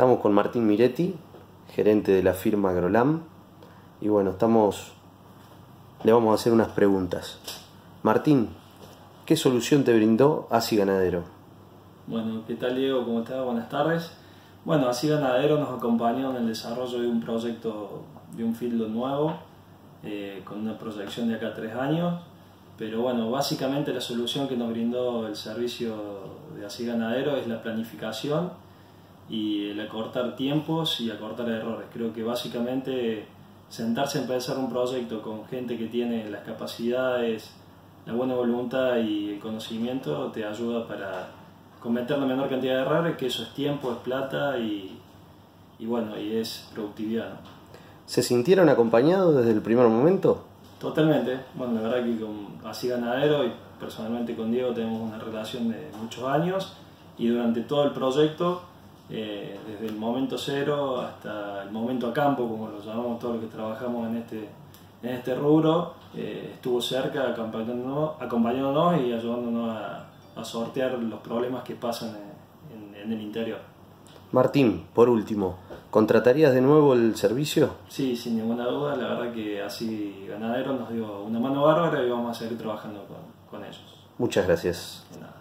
Estamos con Martín Miretti, gerente de la firma Agrolam, y bueno, le vamos a hacer unas preguntas. Martín, ¿qué solución te brindó Así Ganadero? Bueno, ¿qué tal, Diego? ¿Cómo estás? Buenas tardes. Bueno, Así Ganadero nos acompañó en el desarrollo de un proyecto de un fieldo nuevo, con una proyección de acá a 3 años, pero bueno, básicamente la solución que nos brindó el servicio de Así Ganadero es la planificación y el acortar tiempos y acortar errores. Creo que básicamente sentarse a empezar un proyecto con gente que tiene las capacidades, la buena voluntad y el conocimiento te ayuda para cometer la menor cantidad de errores, que eso es tiempo, es plata y bueno, y es productividad, ¿no? ¿Se sintieron acompañados desde el primer momento? Totalmente. Bueno, la verdad que con Así Ganadero y personalmente con Diego tenemos una relación de muchos años, y durante todo el proyecto, desde el momento cero hasta el momento a campo, como lo llamamos todos los que trabajamos en este rubro, estuvo cerca acompañándonos y ayudándonos a sortear los problemas que pasan en el interior. Martín, por último, ¿contratarías de nuevo el servicio? Sí, sin ninguna duda. La verdad que Así Ganadero nos dio una mano bárbara y vamos a seguir trabajando con ellos. Muchas gracias. De nada.